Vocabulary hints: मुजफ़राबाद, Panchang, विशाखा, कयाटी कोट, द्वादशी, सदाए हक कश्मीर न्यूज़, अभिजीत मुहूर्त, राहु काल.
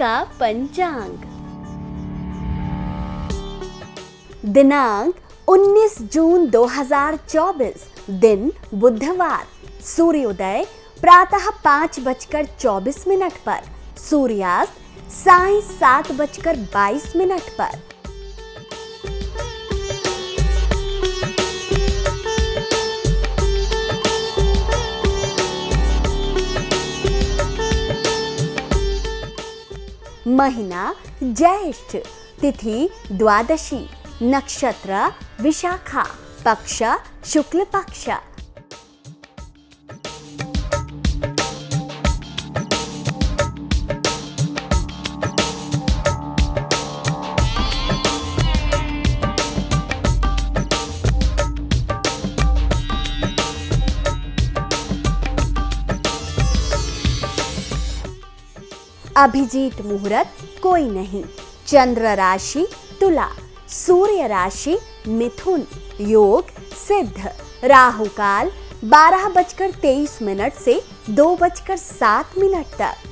का पंचांग। दिनांक 19 जून 2024, दिन बुधवार, सूर्योदय प्रातः 5:24 पर, सूर्यास्त साय 7:22 पर। महीना ज्येष्ठ, तिथि द्वादशी, नक्षत्र विशाखा, पक्ष शुक्ल पक्ष। अभिजीत मुहूर्त कोई नहीं। चंद्र राशि तुला, सूर्य राशि मिथुन। योग सिद्ध। राहु काल 12:23 से 2:07 तक।